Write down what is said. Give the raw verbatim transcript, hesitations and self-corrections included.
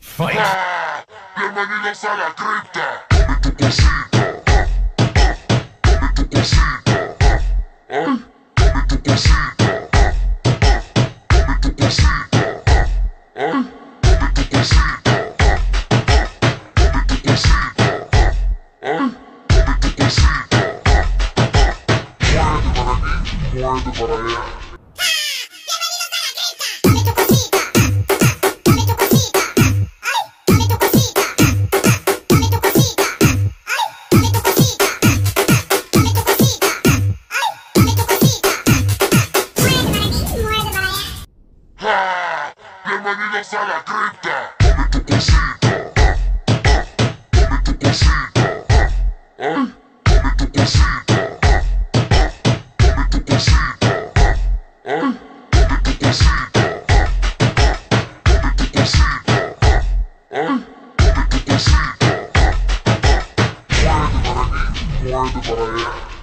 Fight. Ah, bienvenidos a la cripta. Dame tu cosita. Ah, ah, dame tu cosita. Ah, ah, dame tu cosita. Ah, ah, dame tu cosita. Ah, ah, dame tu cosita. More than what I am. Why the fire?